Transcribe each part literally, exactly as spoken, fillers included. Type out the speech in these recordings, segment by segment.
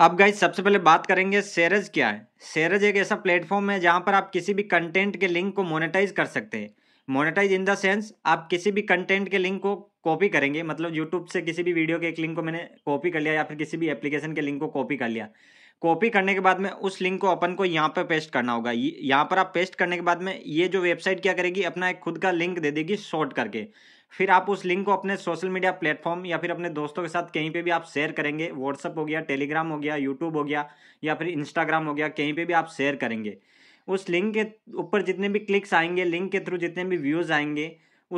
अब गाइज सबसे पहले बात करेंगे सैरोज क्या है। सैरोज एक ऐसा प्लेटफॉर्म है जहां पर आप किसी भी कंटेंट के लिंक को मोनेटाइज कर सकते हैं। मोनेटाइज इन द सेंस आप किसी भी कंटेंट के लिंक को कॉपी करेंगे, मतलब यूट्यूब से किसी भी वीडियो के एक लिंक को मैंने कॉपी कर लिया या फिर किसी भी एप्लीकेशन के लिंक को कॉपी कर लिया। कॉपी करने के बाद में उस लिंक को अपन को यहाँ पर पेस्ट करना होगा। यहाँ पर आप पेस्ट करने के बाद में ये जो वेबसाइट क्या करेगी, अपना एक खुद का लिंक दे देगी शॉर्ट करके। फिर आप उस लिंक को अपने सोशल मीडिया प्लेटफॉर्म या फिर अपने दोस्तों के साथ कहीं पे भी आप शेयर करेंगे। व्हाट्सअप हो गया, टेलीग्राम हो गया, यूट्यूब हो गया या फिर इंस्टाग्राम हो गया, कहीं पे भी आप शेयर करेंगे। उस लिंक के ऊपर जितने भी क्लिक्स आएंगे, लिंक के थ्रू जितने भी व्यूज़ आएंगे,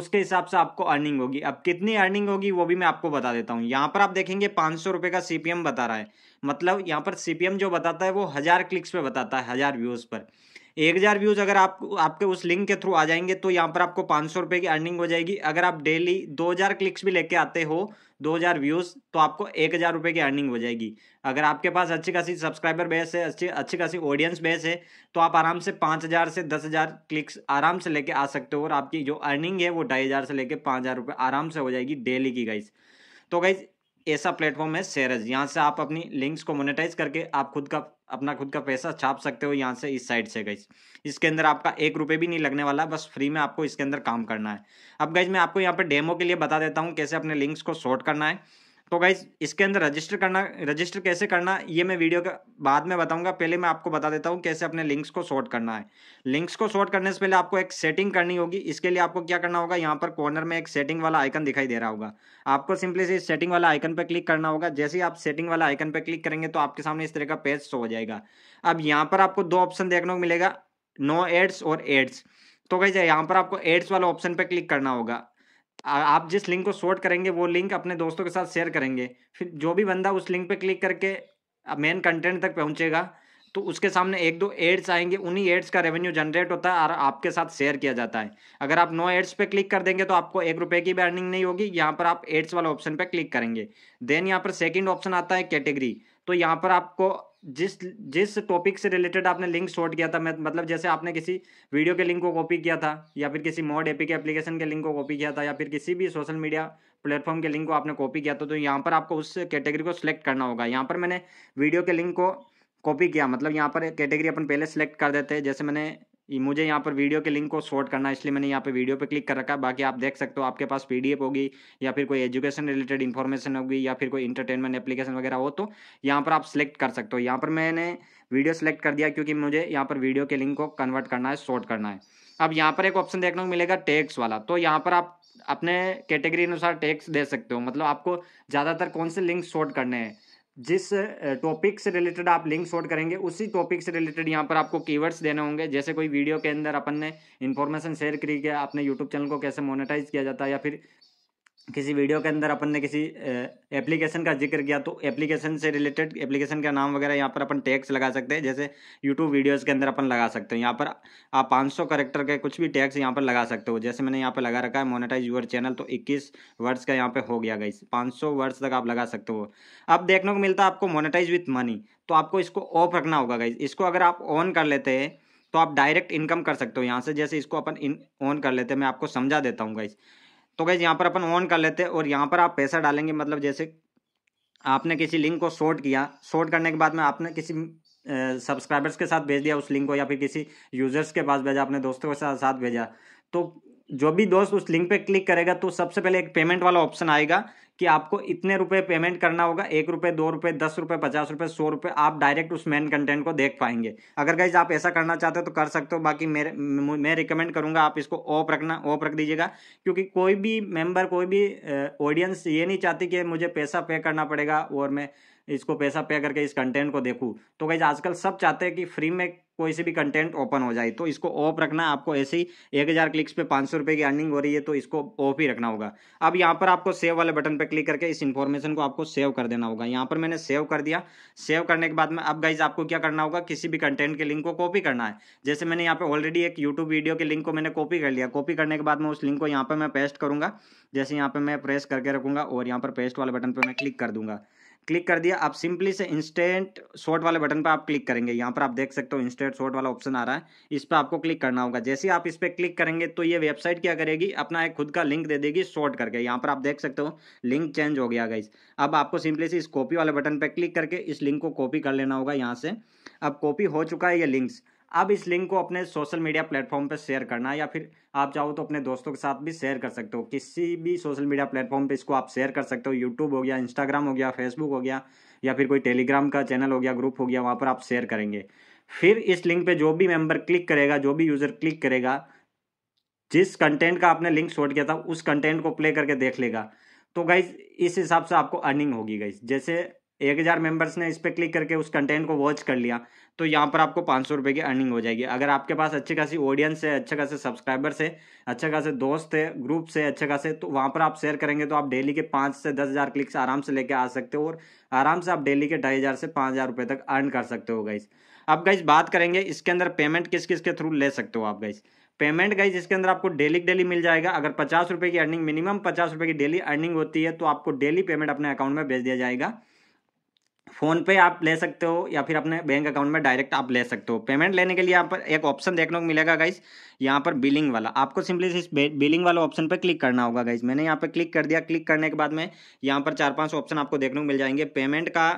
उसके हिसाब से आपको अर्निंग होगी। अब कितनी अर्निंग होगी वो भी मैं आपको बता देता हूँ। यहाँ पर आप देखेंगे पाँच सौ रुपये का सी पी एम बता रहा है, मतलब यहाँ पर सी पी एम जो बताता है वो हज़ार क्लिक्स पे बताता है, हज़ार व्यूज़ पर। एक हज़ार व्यूज़ अगर आप आपके उस लिंक के थ्रू आ जाएंगे तो यहाँ पर आपको पाँच सौ रुपये की अर्निंग हो जाएगी। अगर आप डेली दो हज़ार क्लिक्स भी लेके आते हो, दो हज़ार व्यूज़, तो आपको एक हज़ार रुपये की अर्निंग हो जाएगी। अगर आपके पास अच्छी खासी सब्सक्राइबर बेस है, अच्छी अच्छी खासी ऑडियंस बेस है, तो आप आराम से पाँच हज़ार से दस हज़ार क्लिक्स आराम से लेके आ सकते हो और आपकी जो अर्निंग है वो ढाई हज़ार से लेके पाँच हज़ार रुपये आराम से हो जाएगी डेली की गाइज। तो गाइज ऐसा प्लेटफॉर्म है सैरोज। यहाँ से आप अपनी लिंक्स को मोनेटाइज करके आप खुद का अपना खुद का पैसा छाप सकते हो यहाँ से, इस साइड से गाइज। इसके अंदर आपका एक रुपये भी नहीं लगने वाला, बस फ्री में आपको इसके अंदर काम करना है। अब गाइज मैं आपको यहाँ पे डेमो के लिए बता देता हूँ कैसे अपने लिंक्स को सॉर्ट करना है। तो गाइज इसके अंदर रजिस्टर करना रजिस्टर कैसे करना ये मैं वीडियो के बाद में बताऊँगा, पहले मैं आपको बता देता हूँ कैसे अपने लिंक्स को सॉर्ट करना है। लिंक्स को सॉर्ट करने से पहले आपको एक सेटिंग करनी होगी। इसके लिए आपको क्या करना होगा, यहाँ पर कॉर्नर में एक सेटिंग वाला आइकन दिखाई दे रहा होगा, आपको सिंपली से इस सेटिंग वाला आइकन पर क्लिक करना होगा। जैसे ही आप सेटिंग वाला आइकन पर क्लिक करेंगे तो आपके सामने इस तरह का पेज शो हो जाएगा। अब यहाँ पर आपको दो ऑप्शन देखने को मिलेगा, नो एड्स और एड्स। तो गाइज यहाँ पर आपको एड्स वाला ऑप्शन पर क्लिक करना होगा। आप जिस लिंक को सॉर्ट करेंगे वो लिंक अपने दोस्तों के साथ शेयर करेंगे, फिर जो भी बंदा उस लिंक पे क्लिक करके मेन कंटेंट तक पहुंचेगा तो उसके सामने एक दो एड्स आएंगे, उन्हीं एड्स का रेवेन्यू जनरेट होता है और आपके साथ शेयर किया जाता है। अगर आप नो एड्स पे क्लिक कर देंगे तो आपको एक रुपये की भी अर्निंग नहीं होगी। यहाँ पर आप एड्स वाला ऑप्शन पर क्लिक करेंगे, देन यहाँ पर सेकेंड ऑप्शन आता है कैटेगरी। तो यहाँ पर आपको जिस जिस टॉपिक से रिलेटेड आपने लिंक शॉर्ट किया था, मतलब जैसे आपने किसी वीडियो के लिंक को कॉपी किया था या फिर किसी मोड एपी के एप्लीकेशन के लिंक को कॉपी किया था या फिर किसी भी सोशल मीडिया प्लेटफॉर्म के लिंक को आपने कॉपी किया था, तो यहाँ पर आपको उस कैटेगरी को सिलेक्ट करना होगा। यहाँ पर मैंने वीडियो के लिंक को कॉपी किया, मतलब यहाँ पर कैटेगरी अपन पहले सेलेक्ट कर देते हैं। जैसे मैंने मुझे यहाँ पर वीडियो के लिंक को सॉर्ट करना है इसलिए मैंने यहाँ पर वीडियो पे क्लिक कर रखा है। बाकी आप देख सकते हो आपके पास पीडीएफ होगी या फिर कोई एजुकेशन रिलेटेड इन्फॉर्मेशन होगी या फिर कोई इंटरटेनमेंट एप्लीकेशन वगैरह हो तो यहाँ पर आप सिलेक्ट कर सकते हो। यहाँ पर मैंने वीडियो सेलेक्ट कर दिया क्योंकि मुझे यहाँ पर वीडियो के लिंक को कन्वर्ट करना है, सॉर्ट करना है। अब यहाँ पर एक ऑप्शन देखने को मिलेगा टैग्स वाला। तो यहाँ पर आप अपने कैटेगरी अनुसार टैग्स दे सकते हो, मतलब आपको ज़्यादातर कौन से लिंक सॉर्ट करने हैं, जिस टॉपिक से रिलेटेड आप लिंक शॉर्ट करेंगे उसी टॉपिक से रिलेटेड यहाँ पर आपको कीवर्ड्स देने होंगे। जैसे कोई वीडियो के अंदर अपन ने इन्फॉर्मेशन शेयर करी कि अपने यूट्यूब चैनल को कैसे मोनेटाइज किया जाता है, या फिर किसी वीडियो के अंदर अपन ने किसी एप्लीकेशन का जिक्र किया तो एप्लीकेशन से रिलेटेड एप्लीकेशन का नाम वगैरह यहाँ पर अपन टैग्स लगा सकते हैं। जैसे यूट्यूब वीडियोस के अंदर अपन लगा सकते हैं, यहाँ पर आप पाँच सौ कैरेक्टर के कुछ भी टैग्स यहाँ पर लगा सकते हो। जैसे मैंने यहाँ पर लगा रखा है मोनेटाइज यूअर चैनल, तो इक्कीस वर्ड्स का यहाँ पर हो गया गाइस, पाँच सौ वर्ड्स तक आप लगा सकते हो। अब देखने को मिलता है आपको मोनेटाइज विथ मनी, तो आपको इसको ऑफ रखना होगा गाइस। इसको अगर आप ऑन कर लेते हैं तो आप डायरेक्ट इनकम कर सकते हो यहाँ से। जैसे इसको अपन ऑन कर लेते हैं, मैं आपको समझा देता हूँ गाइस। तो गाइज यहाँ पर अपन ऑन कर लेते हैं और यहाँ पर आप पैसा डालेंगे, मतलब जैसे आपने किसी लिंक को शॉर्ट किया, शॉर्ट करने के बाद में आपने किसी सब्सक्राइबर्स के साथ भेज दिया उस लिंक को या फिर किसी यूजर्स के पास भेजा, अपने दोस्तों के साथ साथ भेजा, तो जो भी दोस्त उस लिंक पे क्लिक करेगा तो सबसे पहले एक पेमेंट वाला ऑप्शन आएगा कि आपको इतने रुपए पेमेंट करना होगा, एक रुपये, दो रुपये, दस रुपये, पचास रुपये, सौ रुपये, आप डायरेक्ट उस मेन कंटेंट को देख पाएंगे। अगर गाइज आप ऐसा करना चाहते हो तो कर सकते हो, बाकी मेरे मैं रिकमेंड करूंगा आप इसको ऑफ रखना, ऑफ रख दीजिएगा, क्योंकि कोई भी मेम्बर, कोई भी ऑडियंस ये नहीं चाहती कि मुझे पैसा पे करना पड़ेगा और मैं इसको पैसा पे करके इस कंटेंट को देखूँ। तो गाइज आजकल सब चाहते हैं कि फ्री में कोई से भी कंटेंट ओपन हो जाए, तो इसको ऑफ रखना। आपको ऐसे ही एक हज़ार क्लिक्स पे पाँच सौ रुपये की अर्निंग हो रही है तो इसको ऑफ ही रखना होगा। अब यहाँ पर आपको सेव वाले बटन पे क्लिक करके इस इन्फॉर्मेशन को आपको सेव कर देना होगा। यहाँ पर मैंने सेव कर दिया। सेव करने के बाद में अब गाइज आपको क्या करना होगा, किसी भी कंटेंट के लिंक को कॉपी करना है। जैसे मैंने यहाँ पर ऑलरेडी एक यूट्यूब वीडियो के लिंक को मैंने कॉपी कर लिया। कॉपी करने के बाद में उस लिंक को यहाँ पर मैं पेस्ट करूँगा। जैसे यहाँ पर मैं प्रेस करके रखूँगा और यहाँ पर पेस्ट वाले बटन पर मैं क्लिक कर दूँगा। क्लिक कर दिया, आप सिंपली से इंस्टेंट शॉर्ट वाले बटन पर आप क्लिक करेंगे। यहाँ पर आप देख सकते हो इंस्टेंट शॉर्ट वाला ऑप्शन आ रहा है, इस पर आपको क्लिक करना होगा। जैसे आप इस पर क्लिक करेंगे तो ये वेबसाइट क्या करेगी, अपना एक खुद का लिंक दे देगी शॉर्ट करके। यहाँ पर आप देख सकते हो लिंक चेंज हो गया गाइस। अब आपको सिंपली से इस कॉपी वाले बटन पर क्लिक करके इस लिंक को कॉपी कर लेना होगा यहाँ से। अब कॉपी हो चुका है ये लिंक्स। अब इस लिंक को अपने सोशल मीडिया प्लेटफॉर्म पर शेयर करना है, या फिर आप चाहो तो अपने दोस्तों के साथ भी शेयर कर सकते हो। किसी भी सोशल मीडिया प्लेटफॉर्म पे इसको आप शेयर कर सकते हो। यूट्यूब हो गया, इंस्टाग्राम हो गया, फेसबुक हो गया, या फिर कोई टेलीग्राम का चैनल हो गया, ग्रुप हो गया, वहाँ पर आप शेयर करेंगे। फिर इस लिंक पर जो भी मेम्बर क्लिक करेगा, जो भी यूज़र क्लिक करेगा, जिस कंटेंट का आपने लिंक छोड़ किया था उस कंटेंट को प्ले करके देख लेगा। तो गाइज इस हिसाब से आपको अर्निंग होगी गाइज। जैसे एक हज़ार मेम्बर्स ने इस पर क्लिक करके उस कंटेंट को वॉच कर लिया तो यहाँ पर आपको पाँच सौ रुपये की अर्निंग हो जाएगी। अगर आपके पास अच्छी खासी ऑडियंस है, अच्छे खासे सब्सक्राइबर्स है, अच्छे खासे दोस्त है, ग्रुप से अच्छे खासे, तो वहाँ पर आप शेयर करेंगे तो आप डेली के पाँच से दस हज़ार क्लिक्स आराम से लेके आ सकते हो और आराम से आप डेली के ढाई हज़ार से पाँच हज़ार रुपये तक अर्न कर सकते हो गाइस। अब गाइस बात करेंगे इसके अंदर पेमेंट किस किस के थ्रू ले सकते हो आप गाइस। पेमेंट गाइज इसके अंदर आपको डेली डेली मिल जाएगा। अगर पचास रुपये की अर्निंग, मिनिमम पचास रुपये की डेली अर्निंग होती है तो आपको डेली पेमेंट अपने अकाउंट में भेज दिया जाएगा। फ़ोन पे आप ले सकते हो या फिर अपने बैंक अकाउंट में डायरेक्ट आप ले सकते हो। पेमेंट लेने के लिए यहाँ पर एक ऑप्शन देखने को मिलेगा गाइज, यहाँ पर बिलिंग वाला। आपको सिंपली इस बिलिंग वाला ऑप्शन पर क्लिक करना होगा गाइज। मैंने यहाँ पर क्लिक कर दिया। क्लिक करने के बाद में यहाँ पर चार पांच ऑप्शन आपको देखने को मिल जाएंगे। पेमेंट का,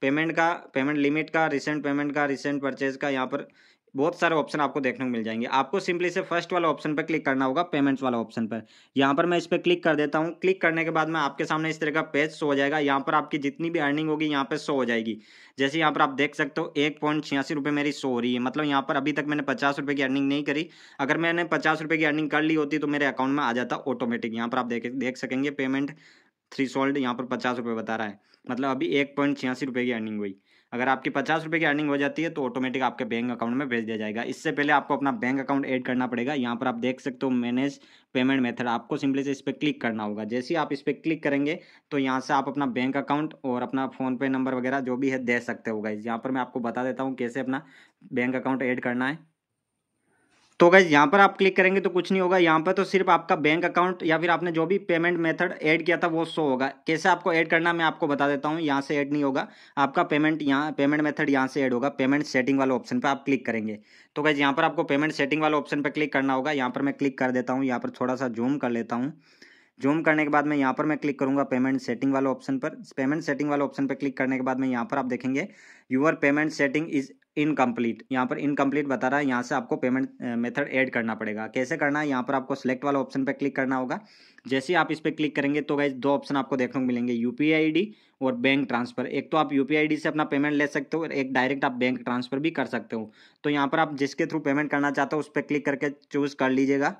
पेमेंट का, पेमेंट लिमिट का, रिसेंट पेमेंट का, रिसेंट परचेज का, यहाँ पर बहुत सारे ऑप्शन आपको देखने को मिल जाएंगे। आपको सिंपली से फर्स्ट वाला ऑप्शन पर क्लिक करना होगा, पेमेंट्स वाला ऑप्शन पर। यहाँ पर मैं इस पर क्लिक कर देता हूँ। क्लिक करने के बाद में आपके सामने इस तरह का पेज शो हो जाएगा। यहाँ पर आपकी जितनी भी अर्निंग होगी यहाँ पर शो हो जाएगी। जैसे यहाँ पर आप देख सकते हो एक पॉइंट छियासी रुपये मेरी शो हो रही है। मतलब यहाँ पर अभी तक मैंने पचास रुपये की अर्निंग नहीं करी। अगर मैंने पचास रुपये की अर्निंग कर ली होती तो मेरे अकाउंट में आ जाता ऑटोमेटिक। यहाँ पर आप देख देख सकेंगे पेमेंट थ्री सोल्ड, यहाँ पर पचास रुपये बता रहा है। मतलब अभी एक पॉइंट छियासी रुपये की अर्निंग हुई। अगर आपकी पचास रुपये की अर्निंग हो जाती है तो ऑटोमेटिक आपके बैंक अकाउंट में भेज दिया जाएगा। इससे पहले आपको अपना बैंक अकाउंट ऐड करना पड़ेगा। यहाँ पर आप देख सकते हो मैनेज पेमेंट मेथड, आपको सिंपली से इस पर क्लिक करना होगा। जैसे ही आप इस पर क्लिक करेंगे तो यहाँ से आप अपना बैंक अकाउंट और अपना फ़ोनपे नंबर वगैरह जो भी है दे सकते हो गाइज। यहाँ पर मैं आपको बता देता हूँ कैसे अपना बैंक अकाउंट ऐड करना है। तो गाइज यहाँ पर आप क्लिक करेंगे तो कुछ नहीं होगा। यहाँ पर तो सिर्फ आपका बैंक अकाउंट या फिर आपने जो भी पेमेंट मेथड ऐड किया था वो शो होगा। कैसे आपको ऐड करना मैं आपको बता देता हूँ। यहाँ से ऐड नहीं होगा आपका पेमेंट, यहाँ पेमेंट मेथड यहाँ से ऐड होगा। पेमेंट सेटिंग वाले ऑप्शन पर आप क्लिक करेंगे तो गाइज यहाँ पर आपको पेमेंट सेटिंग वाले ऑप्शन पर क्लिक करना होगा। यहाँ पर मैं क्लिक कर देता हूँ। यहाँ पर थोड़ा सा जूम कर लेता हूँ। जूम करने के बाद में यहाँ पर मैं क्लिक करूँगा पेमेंट सेटिंग वाले ऑप्शन पर। पेमेंट सेटिंग वाले ऑप्शन पर क्लिक करने के बाद में यहाँ पर आप देखेंगे your payment setting is incomplete, यहाँ पर इनकम्प्लीट बता रहा है। यहाँ से आपको पेमेंट मेथड ऐड करना पड़ेगा। कैसे करना है, यहाँ पर आपको सेलेक्ट वाला ऑप्शन पर क्लिक करना होगा। जैसे ही आप इस पर क्लिक करेंगे तो गाइज दो ऑप्शन आपको देखने को मिलेंगे, यूपीआई आईडी और बैंक ट्रांसफ़र। एक तो आप यूपीआई आईडी से अपना पेमेंट ले सकते हो और एक डायरेक्ट आप बैंक ट्रांसफ़र भी कर सकते हो। तो यहाँ पर आप जिसके थ्रू पेमेंट करना चाहते हो उस पर क्लिक करके चूज़ कर लीजिएगा।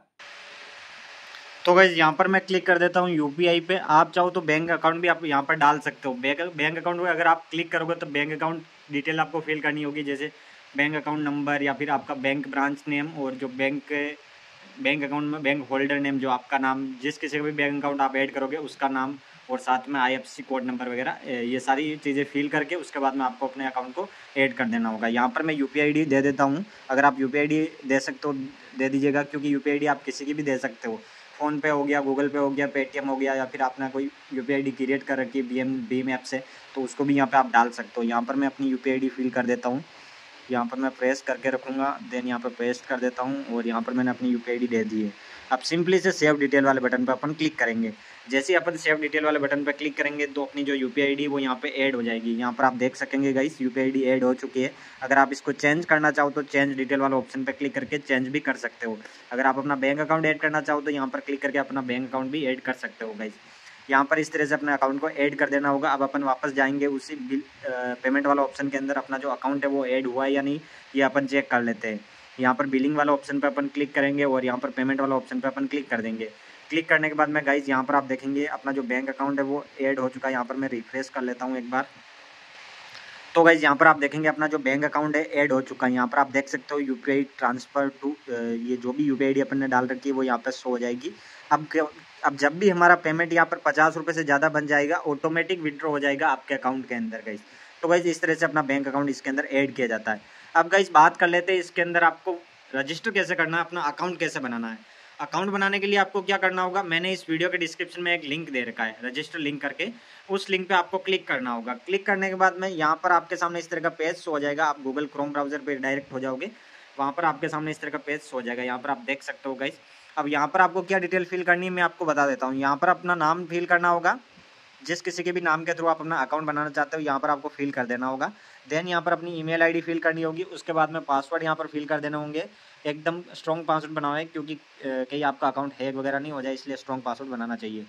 तो गाइज यहाँ पर मैं क्लिक कर देता हूँ यूपीआई पे। आप चाहो तो बैंक अकाउंट भी आप यहाँ पर डाल सकते हो। बैंक बैंक अकाउंट में अगर आप क्लिक करोगे तो बैंक अकाउंट डिटेल आपको फिल करनी होगी, जैसे बैंक अकाउंट नंबर या फिर आपका बैंक ब्रांच नेम और जो बैंक बैंक अकाउंट में बैंक होल्डर नेम, जो आपका नाम, जिस किसी का भी बैंक अकाउंट आप ऐड करोगे उसका नाम और साथ में आईएफएससी कोड नंबर वगैरह, ये सारी चीज़ें फिल करके उसके बाद में आपको अपने अकाउंट को ऐड कर देना होगा। यहाँ पर मैं यूपीआई आईडी दे देता हूँ। अगर आप यूपीआई आईडी दे सकते हो दे दीजिएगा, क्योंकि यूपीआई आईडी आप किसी की भी दे सकते हो। फ़ोन पे हो गया, गूगल पे हो गया, पेटीएम हो गया, या फिर आपने कोई यूपीआई आईडी क्रिएट कर रखी है बीएम बीएम ऐप से तो उसको भी यहाँ पे आप डाल सकते हो। यहाँ पर मैं अपनी यूपीआई आईडी फिल कर देता हूँ। यहाँ पर मैं प्रेस करके रखूँगा, देन यहाँ पर पेस्ट कर देता हूँ और यहाँ पर मैंने अपनी यूपीआई आईडी दे दी है। अब सिंपली से सेव डिटेल वाले बटन पर अपन क्लिक करेंगे। जैसे ही अपन सेव डिटेल वाले बटन पर क्लिक करेंगे तो अपनी जो यूपीआई आईडी वो यहाँ पे ऐड हो जाएगी। यहाँ पर आप देख सकेंगे गाइस यूपीआई आईडी ऐड हो चुकी है। अगर आप इसको चेंज करना चाहो तो चेंज डिटेल वाले ऑप्शन पर क्लिक करके चेंज भी कर सकते हो। अगर आप अपना बैंक अकाउंट ऐड करना चाहो तो यहाँ पर क्लिक करके अपना बैंक अकाउंट भी ऐड कर सकते हो गाइस। यहाँ पर इस तरह से अपने अकाउंट को ऐड कर देना होगा। अब अपन वापस जाएंगे उसी बिल पेमेंट वाला ऑप्शन के अंदर। अपना जो अकाउंट है वो ऐड हुआ है या नहीं ये अपन चेक कर लेते हैं। यहाँ पर बिलिंग वाला ऑप्शन पर अपन क्लिक करेंगे और यहाँ पर पेमेंट वाला ऑप्शन पर अपन क्लिक कर देंगे। क्लिक करने के बाद में गाइज यहाँ पर आप देखेंगे अपना जो बैंक अकाउंट है वो ऐड हो चुका है। यहाँ पर मैं रिफ्रेश कर लेता हूँ एक बार। तो गाइज यहाँ पर आप देखेंगे अपना जो बैंक अकाउंट है ऐड हो चुका है। यहाँ पर आप देख सकते हो यूपीआई ट्रांसफ़र टू, ये जो भी यूपीआई आईडी अपन ने डाल रखी है वो यहाँ पर शो हो जाएगी। अब अब जब भी हमारा पेमेंट यहाँ पर पचास रुपये से ज़्यादा बन जाएगा ऑटोमेटिक विड्रॉ हो जाएगा आपके अकाउंट के अंदर गाइज। तो गाइज इस तरह से अपना बैंक अकाउंट इसके अंदर ऐड किया जाता है। अब गाइज बात कर लेते हैं इसके अंदर आपको रजिस्टर कैसे करना है, अपना अकाउंट कैसे बनाना है। अकाउंट बनाने के लिए आपको क्या करना होगा, मैंने इस वीडियो के डिस्क्रिप्शन में एक लिंक दे रखा है रजिस्टर लिंक करके, उस लिंक पे आपको क्लिक करना होगा। क्लिक करने के बाद में यहाँ पर आपके सामने इस तरह का पेज शो हो जाएगा। आप गूगल क्रोम ब्राउजर पे डायरेक्ट हो जाओगे, वहाँ पर आपके सामने इस तरह का पेज शो हो जाएगा। यहाँ पर आप देख सकते हो गाइस। अब यहाँ पर आपको क्या डिटेल फिल करनी है मैं आपको बता देता हूँ। यहाँ पर अपना नाम फिल करना होगा, जिस किसी के भी नाम के थ्रू आप अपना अकाउंट बनाना चाहते हो यहाँ पर आपको फिल कर देना होगा। देन यहाँ पर अपनी ईमेल आईडी फिल करनी होगी, उसके बाद में पासवर्ड यहाँ पर फिल कर देने होंगे। एकदम स्ट्रॉन्ग पासवर्ड बनाओ है, क्योंकि कहीं आपका अकाउंट हैक वगैरह नहीं हो जाए, इसलिए स्ट्रॉन्ग पासवर्ड बनाना चाहिए।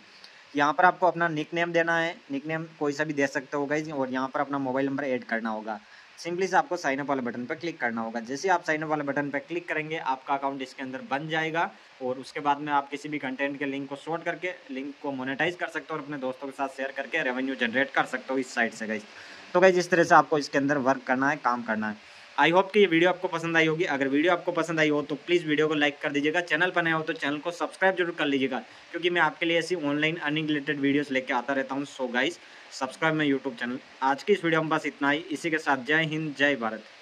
यहाँ पर आपको अपना निकनेम देना है, निकनेम कोई सा भी दे सकते हो गाइस। और यहाँ पर अपना मोबाइल नंबर ऐड करना होगा। सिंपली से आपको साइनअप वाले बटन पर क्लिक करना होगा। जैसे आप साइनअप वाले बटन पर क्लिक करेंगे आपका अकाउंट इसके अंदर बन जाएगा, और उसके बाद में आप किसी भी कंटेंट के लिंक को शॉर्ट करके लिंक को मोनेटाइज कर सकते हो और अपने दोस्तों के साथ शेयर करके रेवेन्यू जनरेट कर सकते हो इस साइट से गाइस। तो गाइस इस तरह से आपको इसके अंदर वर्क करना है, काम करना है। आई होप कि ये वीडियो आपको पसंद आई होगी। अगर वीडियो आपको पसंद आई हो तो प्लीज़ वीडियो को लाइक कर दीजिएगा, चैनल पर नया हो तो चैनल को सब्सक्राइब जरूर कर लीजिएगा, क्योंकि मैं आपके लिए ऐसी ऑनलाइन अर्निंग रिलेटेड वीडियोस लेके आता रहता हूँ। सो गाइस सब्सक्राइब मेरा यूट्यूब चैनल। आज की इस वीडियो में बस इतना ही। इसी के साथ जय हिंद, जय भारत।